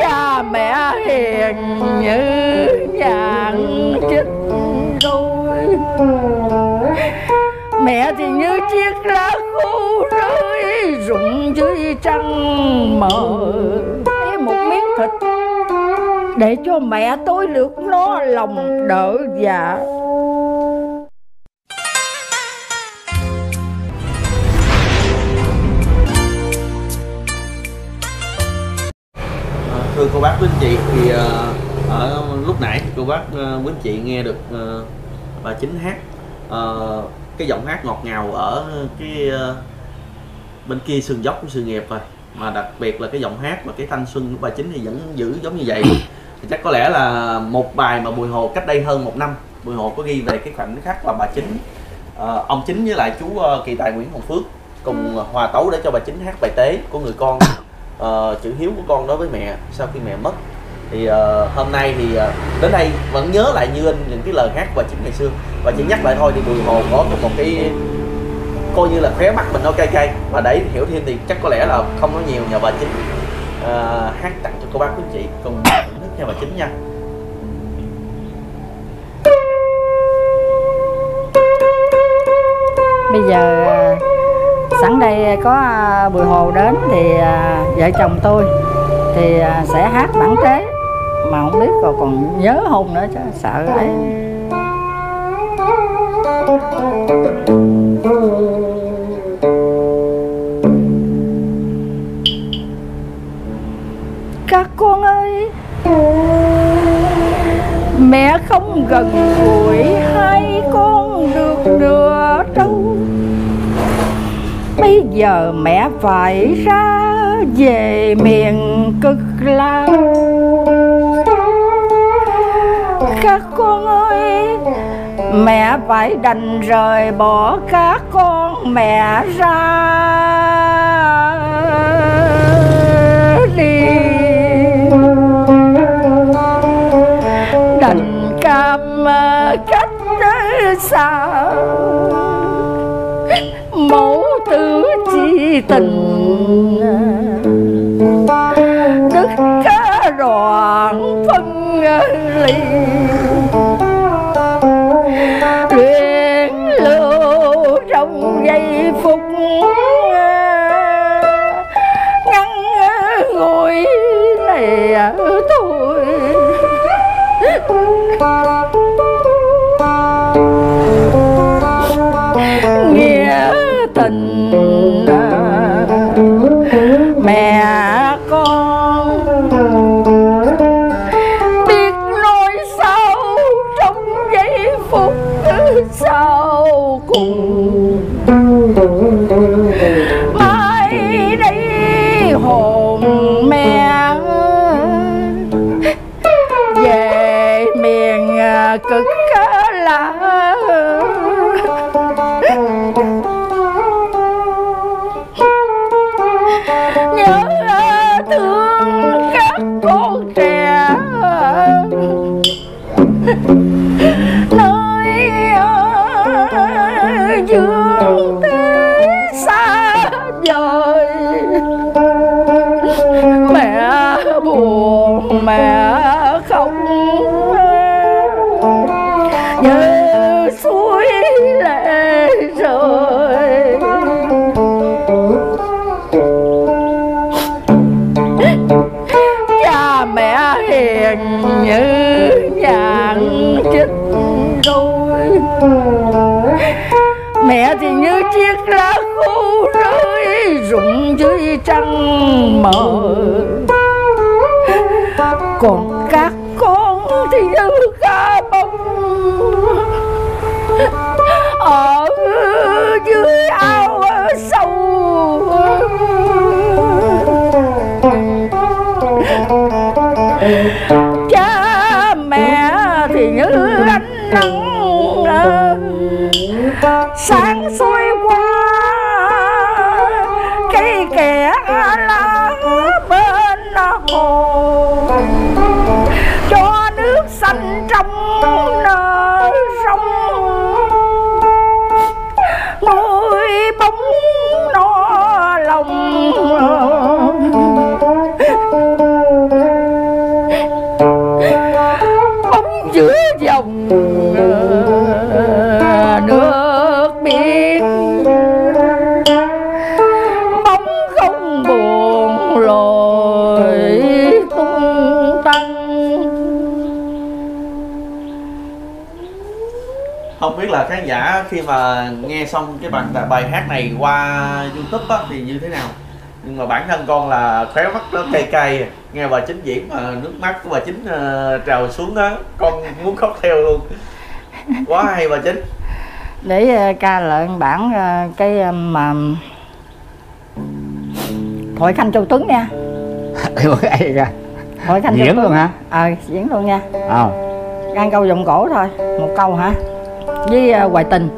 Cha mẹ hiền như vàng chích đuôi, mẹ thì như chiếc lá khô rơi rụng dưới trăng mờ. Lấy một miếng thịt để cho mẹ tôi lượt nó lòng đỡ dạ. Thưa cô bác quý anh chị, thì ở lúc nãy thì cô bác quý anh chị nghe được bà Chính hát cái giọng hát ngọt ngào ở cái bên kia sườn dốc của sự nghiệp rồi, mà đặc biệt là cái giọng hát và cái thanh xuân của bà Chính thì vẫn giữ giống như vậy. Thì chắc có lẽ là một bài mà Bùi Hồ cách đây hơn một năm Bùi Hồ có ghi về cái khoảnh khắc là bà Chính, ông Chính với lại chú Kỳ Tài Nguyễn Hồng Phước cùng hòa tấu để cho bà Chính hát bài Tế của người con, chữ hiếu của con đối với mẹ sau khi mẹ mất. Thì hôm nay thì đến đây vẫn nhớ lại như in những cái lời hát bà Chính ngày xưa, và chỉ nhắc lại thôi thì Bùi Hồ có một cái coi như là khóe mắt mình nó cay cay, và để hiểu thêm thì chắc có lẽ là không nói nhiều, nhờ bà Chính hát tặng cho cô bác quý chị cùng thưởng thức nha bà Chính nha. Bây giờ sẵn đây có Bùi Hồ đến thì vợ chồng tôi thì sẽ hát bản Tế, mà không biết còn nhớ hôn nữa chứ sợ ấy. Các con ơi, mẹ không gần gũi hai con được nữa đâu. Bây giờ mẹ phải ra về miền cực lạc. Các con ơi, mẹ phải đành rời bỏ các con mẹ ra đi. Đành cam cách xa mẫu tử chi tình, đức cá đoạn phân ly. Luyện lưu trong giây phút ngắn ngủi này thôi. Nghĩa tình mẹ con biết nói sao trong giây phút sau cùng. Mai đây hồn mẹ về miền cực lạc. Nơi dương thế xa vời, mẹ buồn mẹ không như suối lệ rơi. Cha mẹ hiền như vàng chích đuôi, mẹ thì như chiếc lá khô rơi rụng dưới trăng mờ. Còn các con thì như cá bông ở dưới ao sâu. Sáng xuôi qua cây kẻ lá bên hồ, cho nước xanh trong nở sông. Ngôi bóng nó lòng chứa dòng nước biển, bóng không buồn lội tung tăng. Không biết là khán giả khi mà nghe xong cái bài hát này qua YouTube á, thì như thế nào? Nhưng mà bản thân con là khóe mắt nó cay cay, nghe bà Chính diễn mà nước mắt của bà Chính trào xuống đó, con muốn khóc theo luôn, quá hay bà Chính. Để ca lại bản cái mà Hội Khanh Châu Tuấn nha. Hội Khanh diễn luôn hả? Ờ, diễn luôn nha. Ăn câu giọng cổ thôi, một câu hả? Với Hoài Tình.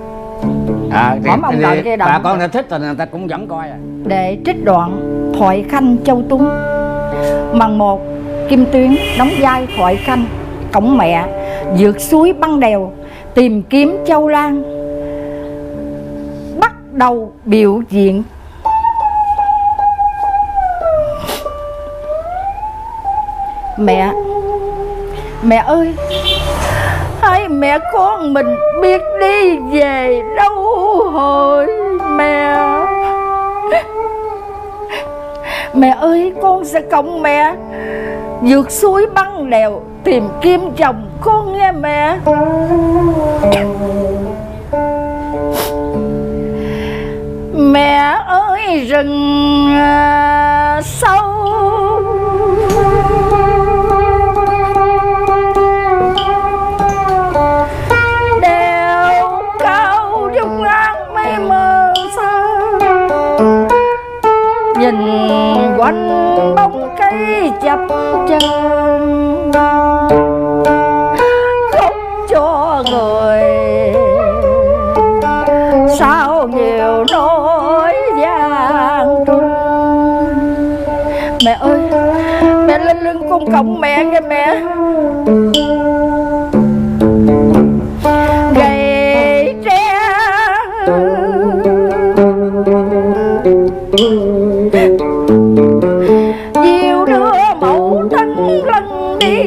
Bà con đã thích rồi, người ta cũng vẫn coi à. Để trích đoạn Thoại Khanh Châu Tuấn. Màn 1, Kim Tuyến đóng vai Thoại Khanh cõng mẹ vượt suối băng đèo tìm kiếm Châu Lan, bắt đầu biểu diễn. Mẹ, mẹ ơi, hãy mẹ con mình biết đi về đâu hồi mẹ. Mẹ ơi, con sẽ cùng mẹ vượt suối băng đèo tìm kiếm chồng con nghe mẹ. Mẹ ơi, rừng sâu quanh bóng cây chập chờn, không cho người sao nhiều nỗi gian truân. Mẹ ơi, mẹ lên lưng con cõng mẹ nghe mẹ. Gầy tre diều đưa mẫu thân lần đi,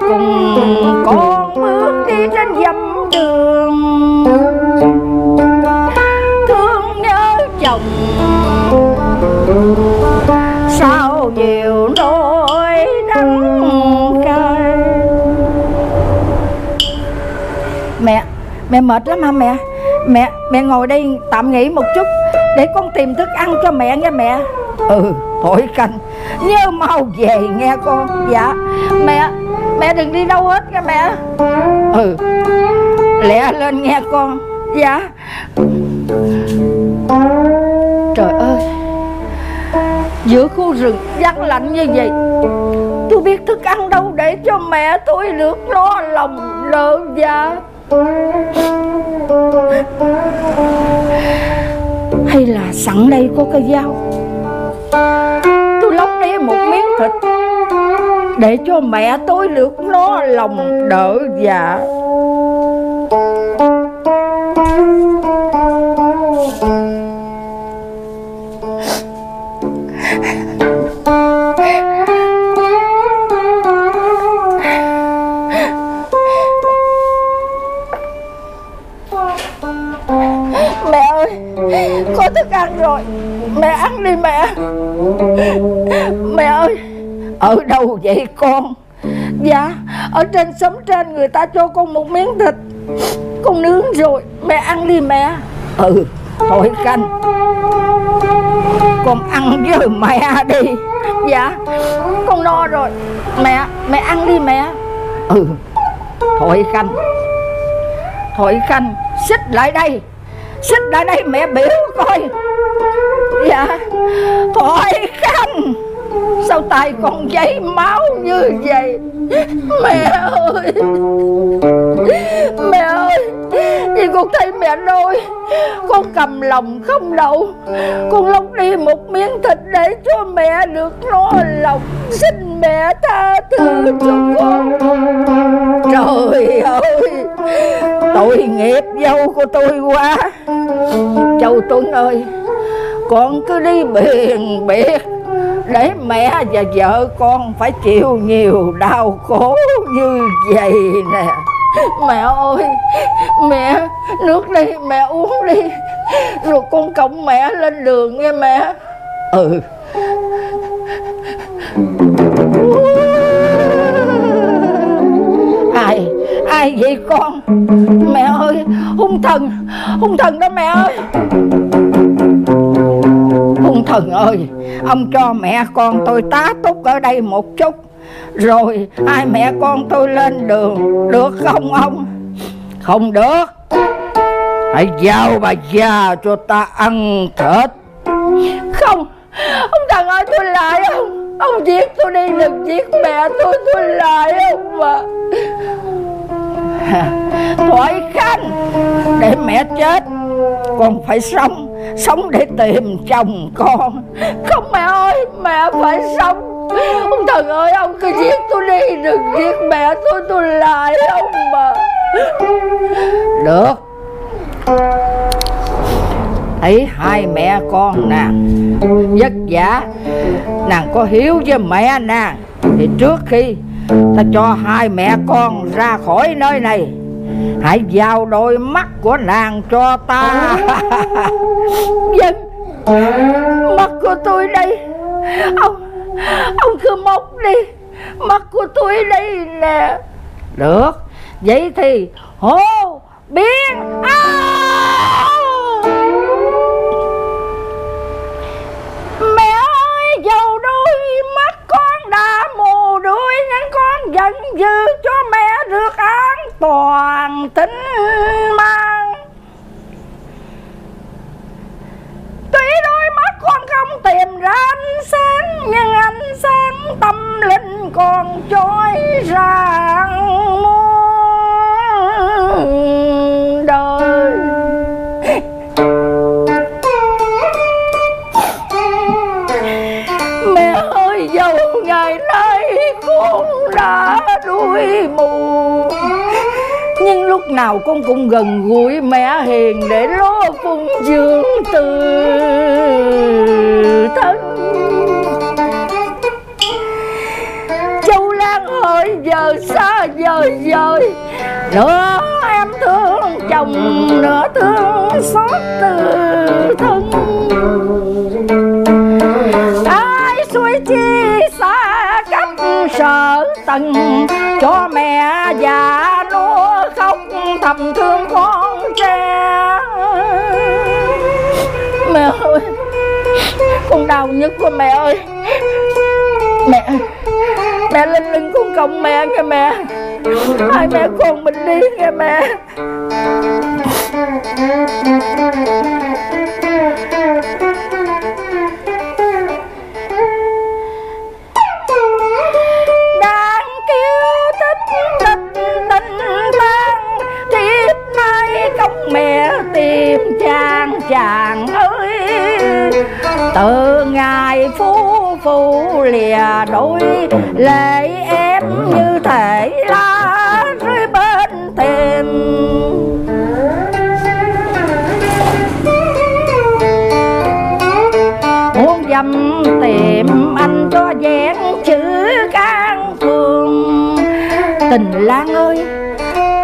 cùng con bước đi trên dặm đường, thương nhớ chồng sao nhiều nỗi đắng cay. Mẹ, mẹ mệt lắm hả mẹ? Mẹ ngồi đây tạm nghỉ một chút để con tìm thức ăn cho mẹ nha mẹ. Ừ, Thoại Khanh nhớ mau về nghe con. Dạ mẹ, mẹ đừng đi đâu hết nha mẹ. Ừ, lẹ lên nghe con. Dạ. Trời ơi, giữa khu rừng vắng lạnh như vậy, tôi biết thức ăn đâu để cho mẹ tôi được lo lòng đỡ dạ. Hay là sẵn đây có cái dao, tôi lóc đi một miếng thịt để cho mẹ tôi lượt nó lòng đỡ dạ. Có thức ăn rồi, mẹ ăn đi mẹ. Mẹ ơi, ở đâu vậy con? Dạ, ở trên xóm trên người ta cho con một miếng thịt, con nướng rồi, mẹ ăn đi mẹ. Ừ, Thoại Khanh, con ăn với mẹ đi. Dạ, con no rồi, mẹ ăn đi mẹ. Ừ, Thoại Khanh, Thoại Khanh, xích lại đây, xích lại đây mẹ biểu coi. Dạ. Thoại Khanh, sao tay con chảy máu như vậy? Mẹ ơi, mẹ ơi, vì con thấy mẹ đôi, con cầm lòng không đậu, con lóc đi một miếng thịt để cho mẹ được no lòng. Xin mẹ tha thứ cho con. Trời ơi, tội nghiệp dâu của tôi quá. Châu Tuấn ơi, con cứ đi biển biệt để mẹ và vợ con phải chịu nhiều đau khổ như vậy nè. Mẹ ơi, mẹ nước đi, mẹ uống đi, rồi con cõng mẹ lên đường nghe mẹ. Ừ. Ai vậy con? Mẹ ơi, hung thần đó mẹ ơi. Hung thần ơi, ông cho mẹ con tôi tá túc ở đây một chút, rồi ai mẹ con tôi lên đường, được không ông? Không được. Hãy giao bà già cho ta ăn thịt. Không, ông thần ơi, tôi lại ông giết tôi đi, đừng giết mẹ tôi lại ông mà. Thoại Khanh, để mẹ chết, con phải sống, sống để tìm chồng con. Không mẹ ơi, mẹ phải sống. Ông thần ơi, ông cứ giết tôi đi, đừng giết mẹ tôi lại ông mà. Được. Thấy hai mẹ con nàng vất vả, nàng có hiếu với mẹ nàng, thì trước khi ta cho hai mẹ con ra khỏi nơi này, hãy giao đôi mắt của nàng cho ta. Dân, mắt của tôi đây. Ông cứ móc đi, mắt của tôi đây nè. Được, vậy thì hô biến à! Mẹ ơi, dầu đôi mắt con đã mù đuôi, nhưng con vẫn giữ cho mẹ được an toàn tính mang. Tuy đôi mắt con không tìm ra ánh sáng, nhưng ánh sáng tâm linh còn trôi rạng muôn đời. Đã đuôi mù, nhưng lúc nào con cũng gần gũi mẹ hiền để lo phụng dưỡng từ thân. Châu Lan ơi, giờ xa vời vời, nửa em thương chồng, nửa thương xót từ thân. Ai xuôi chi xa cách sợ tần, cho mẹ già nó khóc thầm thương con trẻ. Mẹ ơi, con đau nhất của mẹ ơi. Mẹ lên lưng con cõng mẹ nghe mẹ. Hai mẹ con mình đi nghe mẹ. Mẹ tìm chàng, chàng ơi, từ ngày phú phụ lìa đôi, lệ em như thể lá rơi bên thềm. Muốn dâm tìm anh cho dán chữ can phương. Tình Lan ơi,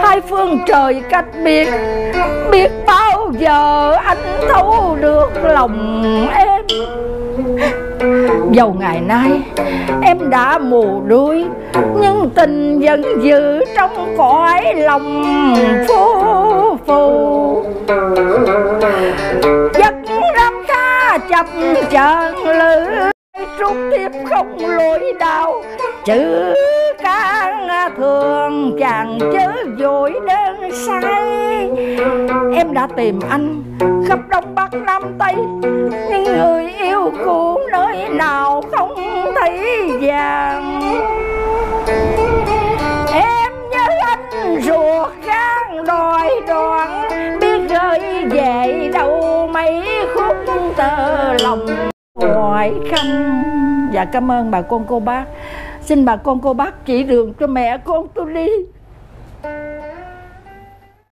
hai phương trời cách biệt, biết bao giờ anh thấu được lòng em. Dầu ngày nay em đã mù đuối, nhưng tình vẫn giữ trong cõi lòng phu phù. Giấc râm ca chập chờn lưỡi, rút tiếp không lối đau. Chữ can thường chàng chớ vội đơn say. Em đã tìm anh khắp đông bắc nam tây, nhưng người yêu cũ nơi nào không thấy vàng. Em nhớ anh ruột gan đòi đoạn, biết rơi về đâu mấy khúc tơ lòng. Thoại Khanh, dạ cảm ơn bà con cô bác. Xin bà con cô bác chỉ đường cho mẹ con tôi đi.